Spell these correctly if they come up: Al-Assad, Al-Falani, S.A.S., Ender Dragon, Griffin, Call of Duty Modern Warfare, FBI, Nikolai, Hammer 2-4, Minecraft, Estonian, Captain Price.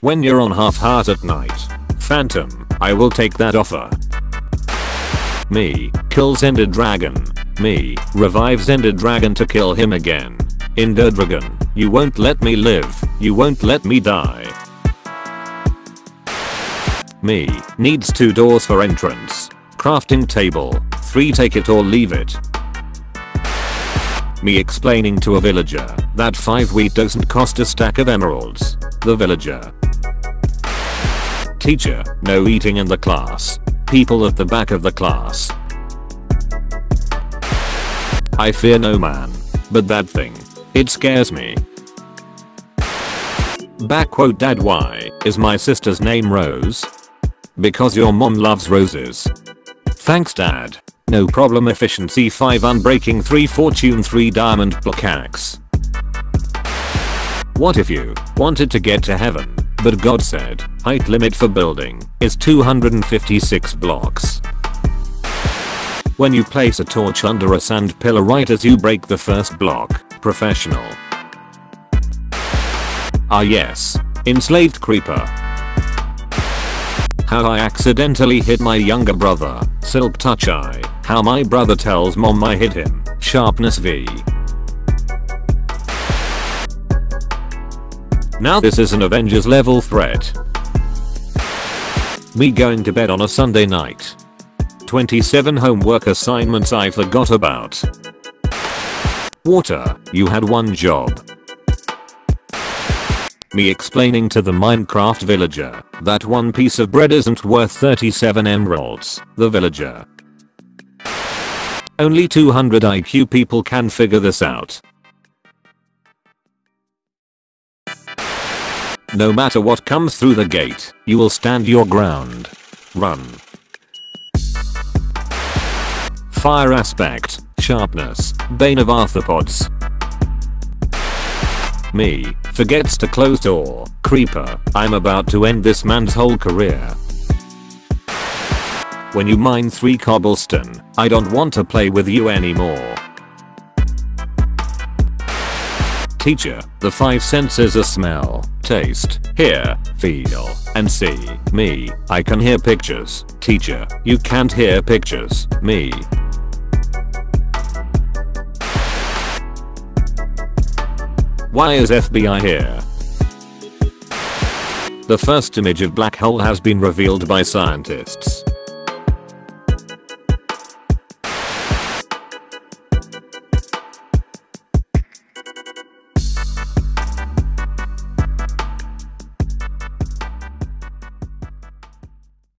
when you're on half heart at night. Phantom, I will take that offer. Me, kills Ender Dragon. Me, revives Ender Dragon to kill him again. Ender Dragon, you won't let me live, you won't let me die. Me, needs 2 doors for entrance. Crafting table, 3 take it or leave it. Me explaining to a villager that 5 wheat doesn't cost a stack of emeralds. The villager. Teacher, no eating in the class. People at the back of the class. I fear no man, but that thing, it scares me. Backquote Dad, why is my sister's name Rose? Because your mom loves roses. Thanks Dad. No problem. Efficiency 5, unbreaking 3, fortune 3, diamond block axe. What if you wanted to get to heaven, but God said height limit for building is 256 blocks. When you place a torch under a sand pillar right as you break the first block, professional. Ah yes, enslaved creeper. How I accidentally hit my younger brother, Silp Touch I. How my brother tells mom I hit him, Sharpness V. Now this is an Avengers level threat. Me going to bed on a Sunday night. 27 homework assignments I forgot about. Water, you had one job. Me explaining to the Minecraft villager that one piece of bread isn't worth 37 emeralds, the villager. Only 200 IQ people can figure this out. No matter what comes through the gate, you will stand your ground. Run. Fire aspect, sharpness, bane of arthropods. Me, forgets to close door, creeper. I'm about to end this man's whole career. When you mine 3 cobblestone, I don't want to play with you anymore. Teacher, the 5 senses are smell, taste, hear, feel, and see. Me, I can hear pictures. Teacher, you can't hear pictures. Me. Why is FBI here? The first image of black hole has been revealed by scientists.